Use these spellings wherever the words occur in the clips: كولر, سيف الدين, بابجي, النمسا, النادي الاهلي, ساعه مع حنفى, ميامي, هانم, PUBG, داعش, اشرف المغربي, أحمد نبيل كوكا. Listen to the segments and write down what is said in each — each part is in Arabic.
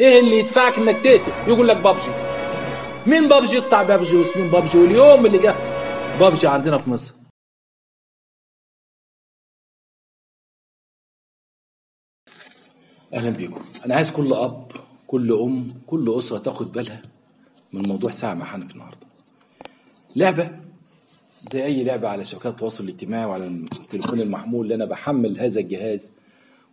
ايه اللي يدفعك انك تقتل؟ يقول لك بابجي. مين بابجي يقطع بابجي واسمين بابجي؟ واليوم اللي جه بابجي عندنا في مصر. اهلا بيكم. انا عايز كل اب، كل ام، كل اسره تاخد بالها من موضوع ساعه مع حنفى النهارده. لعبه زي اي لعبه على شبكات التواصل الاجتماعي وعلى التليفون المحمول اللي انا بحمل هذا الجهاز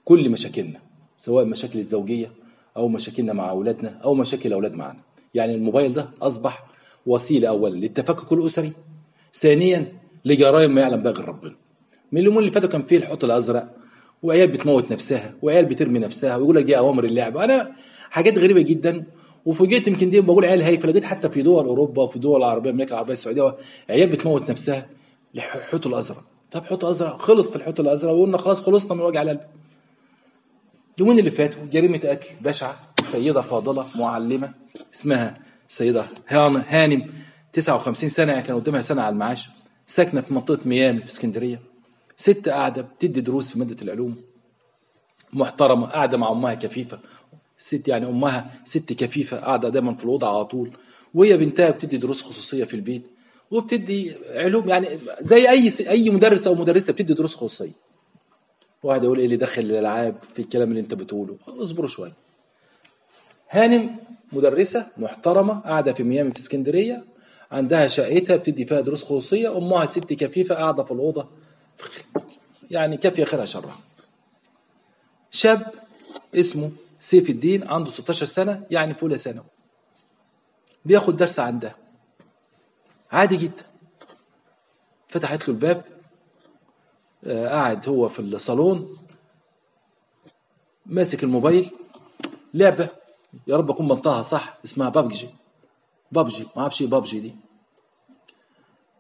كل مشاكلنا، سواء مشاكل الزوجيه او مشاكلنا مع اولادنا او مشاكل الاولاد معانا. يعني الموبايل ده اصبح وسيله اولا للتفكك الاسري، ثانيا لجرائم ما يعلم بها غير ربنا. من اليومين اللي فاتوا كان فيه الحوت الازرق، وعيال بتموت نفسها، وعيال بترمي نفسها، ويقول لك دي اوامر اللعب. وانا حاجات غريبه جدا، وفوجئت يمكن دي بقول عيال هاي، فلقيت حتى في دول اوروبا وفي دول العربيه، المملكه العربيه السعوديه، عيال بتموت نفسها الحوت الازرق. طب حوت ازرق، خلصت الحوت الازرق وقلنا خلاص خلصنا من وجع القلب. اليومين اللي فاتوا جريمه قتل بشعه، سيده فاضله معلمه اسمها السيده هانم، 59 سنه، كان قدامها سنه على المعاش، ساكنه في منطقه ميامي في اسكندريه. ست قاعده بتدي دروس في ماده العلوم، محترمه، قاعده مع امها كفيفه، ست يعني امها ست كفيفه، قاعده دايما في الاوضه على طول، وهي بنتها بتدي دروس خصوصيه في البيت، وبتدي علوم يعني زي اي مدرس او مدرسه بتدي دروس خصوصيه. واحد يقول ايه اللي دخل الالعاب في الكلام اللي انت بتقوله؟ اصبروا شويه. هانم مدرسه محترمه قاعده في ميامي في اسكندريه، عندها شقتها بتدي فيها دروس خصوصيه، امها ست كفيفه قاعده في الاوضه، يعني كافيه خيرها شرها. شاب اسمه سيف الدين عنده 16 سنه، يعني في اولى ثانوي، بياخد درس عندها عادي جدا. فتحت له الباب، قاعد هو في الصالون ماسك الموبايل، لعبه يا رب اكون بنطقها صح اسمها بابجي، ما اعرفش ايه بابجي دي.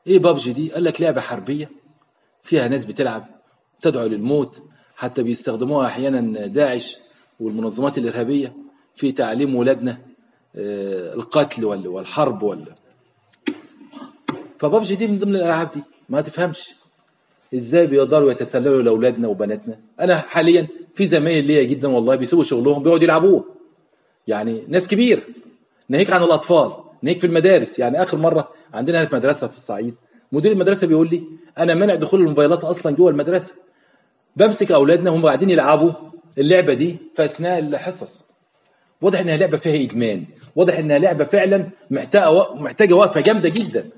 ايه بابجي دي؟ قال لك لعبه حربيه فيها ناس بتلعب تدعو للموت، حتى بيستخدموها احيانا داعش والمنظمات الارهابيه في تعليم ولادنا القتل والحرب فبابجي دي من ضمن الالعاب دي. ما تفهمش ازاي بيقدروا يتسللوا لاولادنا وبناتنا. انا حاليا في زمايل ليا جدا والله بيسيبوا شغلهم بيقعدوا يلعبوه، يعني ناس كبير، ناهيك عن الاطفال، ناهيك في المدارس. يعني اخر مره عندنا في مدرسه في الصعيد مدير المدرسه بيقول لي انا منع دخول الموبايلات اصلا جوه المدرسه، بمسك اولادنا وهم قاعدين يلعبوا اللعبه دي في اثناء الحصص. واضح انها لعبه فيها ادمان، واضح انها لعبه فعلا محتاجه وقفه جامده جدا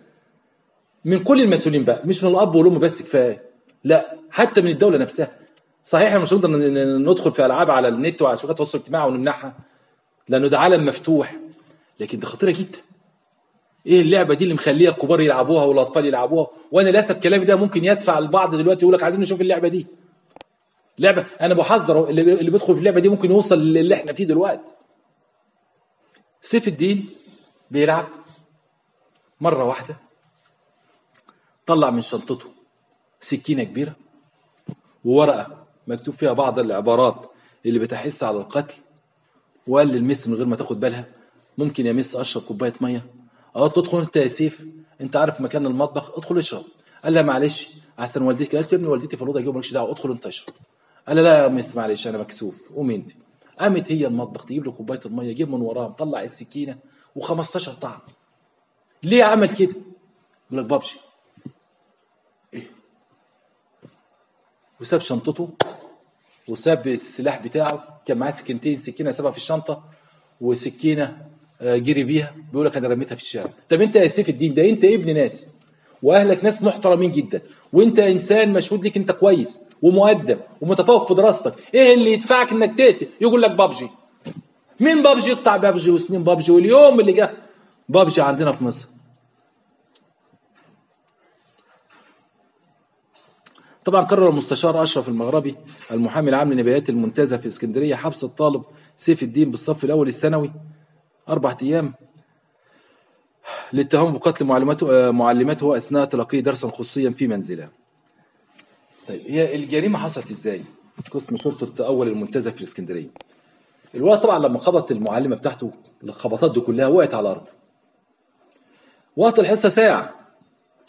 من كل المسؤولين بقى، مش من الاب والام بس كفايه، لا حتى من الدوله نفسها. صحيح احنا مش هنقدر ندخل في العاب على النت وعلى شبكات التواصل الاجتماعي ونمنعها لانه ده عالم مفتوح، لكن ده خطيره جدا. ايه اللعبه دي اللي مخليها الكبار يلعبوها والاطفال يلعبوها؟ وانا للاسف كلامي ده ممكن يدفع البعض دلوقتي يقول لك عايزين نشوف اللعبه دي. لعبه انا بحذر اللي بيدخل في اللعبه دي ممكن يوصل للي احنا فيه دلوقتي. سيف الدين بيلعب، مره واحده طلع من شنطته سكينه كبيره وورقه مكتوب فيها بعض العبارات اللي بتحث على القتل، وقال للمس من غير ما تاخد بالها ممكن يا مس اشرب كوبايه ميه؟ قالت له ادخل انت يا سيف، انت عارف مكان المطبخ، ادخل اشرب. قال لها معلش احسن والدتك، قالت له ابني والدتي في الاوضه جوه مالكش دعوه، ادخل انت اشرب. قال لها لا يا مس معلش انا مكسوف، قومي انت. قامت هي المطبخ تجيب له كوبايه الميه، جيب من وراها مطلع السكينه و15 طعم. ليه عمل كده؟ يقول لك بابجي. وساب شنطته وساب السلاح بتاعه، كان معاه سكينتين، سكينه سابها في الشنطه وسكينه جري بيها، بيقول لك انا رميتها في الشارع. طب انت يا سيف الدين ده انت ابن ناس واهلك ناس محترمين جدا، وانت انسان مشهود لك انت كويس ومؤدب ومتفوق في دراستك، ايه اللي يدفعك انك تقتل؟ يقول لك بابجي. مين بابجي يقطع بابجي وسنين بابجي؟ واليوم اللي جه بابجي عندنا في مصر. طبعا قرر المستشار اشرف المغربي المحامي العام للنبيات المنتزه في اسكندريه حبس الطالب سيف الدين بالصف الاول الثانوي 4 أيام للتهم بقتل معلمته أثناء تلقيه درسا خصوصيا في منزله. طيب هي الجريمة حصلت إزاي؟ قسم شرطة أول المنتزه في الإسكندرية. الولد طبعا لما خبط المعلمة بتاعته الخبطات دي كلها وقعت على الأرض. وقت الحصة ساعة،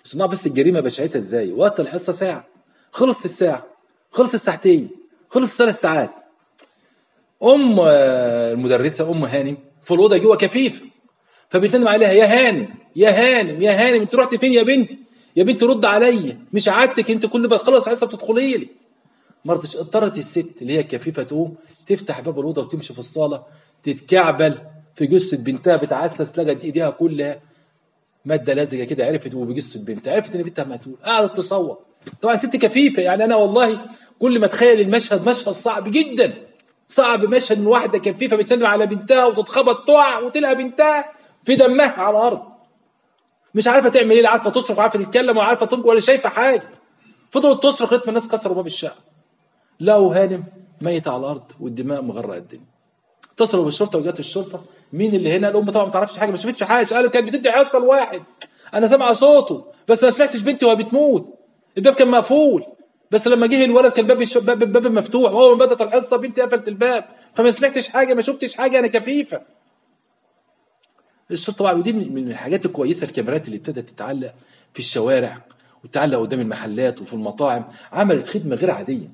عشان نعرف بس الجريمة بشعتها إزاي. وقت الحصة ساعة، خلصت الساعة، خلص الساعتين، خلص 3 ساعات. ام المدرسه ام هانم في الاوضه جوه كفيفه، فبتنادي عليها يا هانم يا هانم يا هانم انت رحت فين يا بنتي؟ يا بنتي رد عليا، مش عادتك انت كل ما تخلص حصه بتدخلي لي. ما رضتش، اضطرت الست اللي هي الكفيفه تقوم تفتح باب الاوضه وتمشي في الصاله تتكعبل في جثه بنتها، بتعسس، لجت ايديها كلها ماده لزجه كده، عرفت وبجثه بنتها، عرفت ان بنتها مقتول، قعدت تصوت. طبعا ست كفيفه يعني، انا والله كل ما اتخيل المشهد مشهد صعب جدا، صعب مشهد من واحده كفيفه بتنادي على بنتها وتتخبط تقع وتلقى بنتها في دمها على الارض، مش عارفه تعمل ايه، لا عارفه تصرخ ولا عارفه تتكلم ولا عارفه تنطق ولا شايفه حاجه، فضلت تصرخ لغايه ما الناس كسروا باب الشقه، لقوا هانم ميته على الارض والدماء مغرقه الدنيا. اتصلوا بالشرطه وجات الشرطه، مين اللي هنا؟ الام طبعا ما تعرفش حاجه، ما شافتش حاجه، قالت كانت بتدي حصه لواحد، انا سامعه صوته بس ما سمعتش بنتي وهي بتموت، الباب كان مقفول، بس لما جه الولد كان باب مفتوح، وهو ما بدات الحصه بنتي قفلت الباب، فما سمعتش حاجه ما شفتش حاجه، انا كفيفه. الشرطه طبعا، ودي من الحاجات الكويسه، الكاميرات اللي ابتدت تتعلق في الشوارع وتتعلق قدام المحلات وفي المطاعم، عملت خدمه غير عاديه،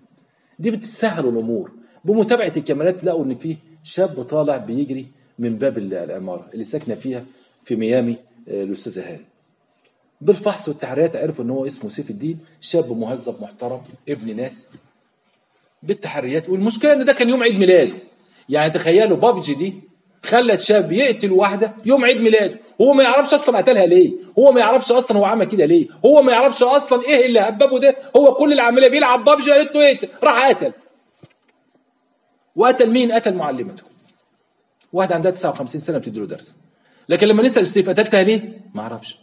دي بتسهل الامور. بمتابعه الكاميرات لقوا ان فيه شاب طالع بيجري من باب العماره اللي ساكنه فيها في ميامي الاستاذه هانم. بالفحص والتحريات عرفوا ان هو اسمه سيف الدين، شاب مهذب محترم ابن ناس. بالتحريات، والمشكله ان ده كان يوم عيد ميلاده، يعني تخيلوا بابجي دي خلت شاب يقتل واحده يوم عيد ميلاده، هو ما يعرفش اصلا قتلها ليه، هو ما يعرفش اصلا هو عمل كده ليه، هو ما يعرفش اصلا ايه اللي هببه ده، هو كل اللي عمله بيلعب بابجي، قالت له اقتل، راح قتل. وقتل مين؟ قتل معلمته. واحد عندها 59 سنه بتدي له درس. لكن لما نسال السيف قتلتها ليه؟ ما اعرفش.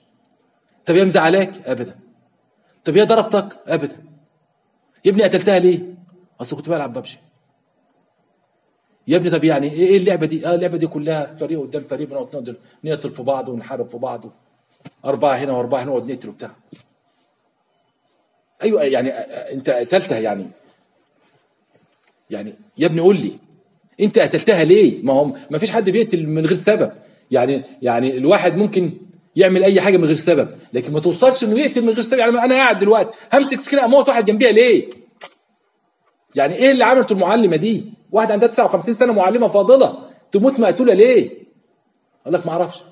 طب هي مزعلاك؟ ابدا. طب هي ضربتك؟ ابدا. يا ابني قتلتها ليه؟ اصل كنت بلعب ببجي. يا ابني طب يعني ايه اللعبه دي؟ اللعبه دي كلها فريق قدام فريق، بنقعد نقتل في بعض ونحارب في بعض، اربعه هنا واربعه هنا ونقعد نقتل وبتاع. ايوه يعني انت قتلتها، يعني يا ابني قول لي انت قتلتها ليه؟ ما هو ما فيش حد بيقتل من غير سبب، يعني الواحد ممكن يعمل اي حاجه من غير سبب، لكن ما توصلش انه يقتل من غير سبب. يعني انا قاعد دلوقتي همسك سكينه اموت واحد جنبيها ليه؟ يعني ايه اللي عملته المعلمه دي؟ واحد عندها 59 سنه معلمه فاضله تموت مقتوله ليه؟ اقول لك ما اعرفش،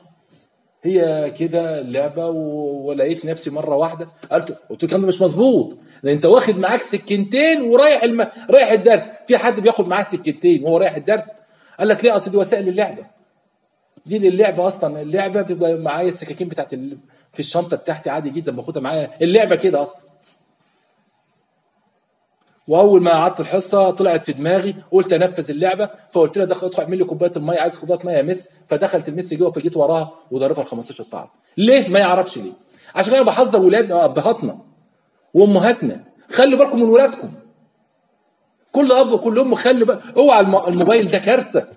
هي كده اللعبه ولقيت نفسي مره واحده. قلت له الكلام ده مش مظبوط، لان انت واخد معاك سكينتين ورايح رايح الدرس، في حد بياخد معاه سكينتين وهو رايح الدرس؟ قال لك ليه؟ اصل دي وسائل اللعبه، دي للعبه اصلا، اللعبه بتبقى معايا السكاكين بتاعت في الشنطه بتاعتي عادي جدا، باخدها معايا اللعبه كده اصلا. واول ما قعدت الحصه طلعت في دماغي، قلت انفذ اللعبه، فقلت لها دخل ادخل اعمل لي كوبايه الميه، عايز كوبايه ميه يا مس، فدخلت المس جوه، فجيت وراها وضربها ال 15 طعن. ليه؟ ما يعرفش ليه. عشان انا بحذر ولادنا وابهاتنا وامهاتنا، خلوا بالكم من ولادكم، كل اب وكل ام خلوا بالكم، اوعى الموبايل ده كارثه،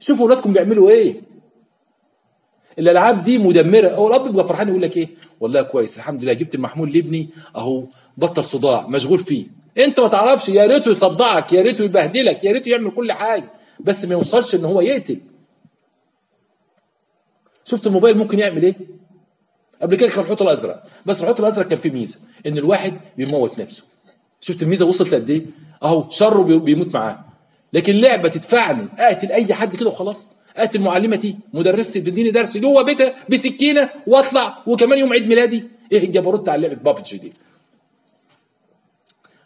شوفوا ولادكم بيعملوا ايه، الالعاب دي مدمره. هو الاب بيبقى فرحان يقول لك ايه؟ والله كويس الحمد لله، جبت المحمول لابني اهو بطل صداع مشغول فيه. انت ما تعرفش، يا ريته يصدعك، يا ريته يبهدلك، يا ريته يعمل كل حاجه، بس ما يوصلش ان هو يقتل. شفت الموبايل ممكن يعمل ايه؟ قبل كده كان الحوت الازرق، بس الحوت الازرق كان فيه ميزه ان الواحد بيموت نفسه. شفت الميزه وصلت قد ايه؟ اهو شره بيموت معاه. لكن لعبه تدفعني اقتل اي حد كده وخلاص، اقتل معلمتي مدرستي بتديني درس جوه بيتها بسكينه واطلع، وكمان يوم عيد ميلادي، ايه الجبروت على لعبه بابجي دي؟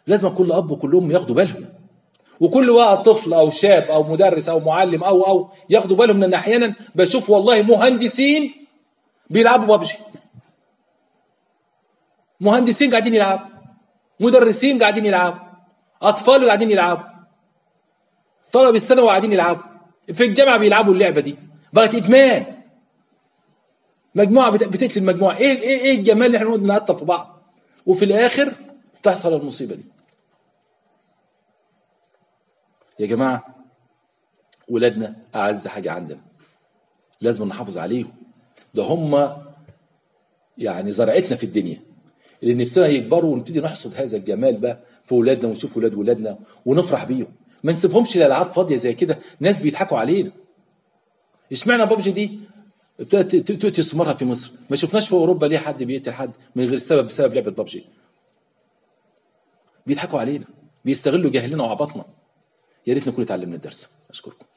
لازم كل اب وكل ام ياخدوا بالهم، وكل واحد طفل او شاب او مدرس او معلم او ياخدوا بالهم، لان احيانا بشوف والله مهندسين بيلعبوا ببجي، مهندسين قاعدين يلعبوا، مدرسين قاعدين يلعبوا، اطفال قاعدين يلعبوا، طلبه الثانوي قاعدين يلعبوا، في الجامعه بيلعبوا اللعبه دي، بقت ادمان، مجموعه بتقتل مجموعه. ايه الجمال اللي احنا نقعد نقطع في بعض وفي الاخر تحصل المصيبه دي؟ يا جماعه ولادنا اعز حاجه عندنا، لازم نحافظ عليهم، ده هم يعني زرعتنا في الدنيا، اللي نفسنا يكبروا ونبتدي نحصد هذا الجمال بقى في ولادنا، ونشوف ولاد ولادنا ونفرح بيهم، ما نسيبهمش لالعاب فاضيه زي كده ناس بيضحكوا علينا. اشمعنى بابجي دي ابتدت تؤتي ثمارها في مصر؟ ما شفناش في اوروبا ليه حد بيقتل حد من غير سبب بسبب لعبه بابجي؟ بيضحكوا علينا، بيستغلوا جهلنا وعبطنا. يا ريت نكون اتعلمنا الدرس. اشكركم.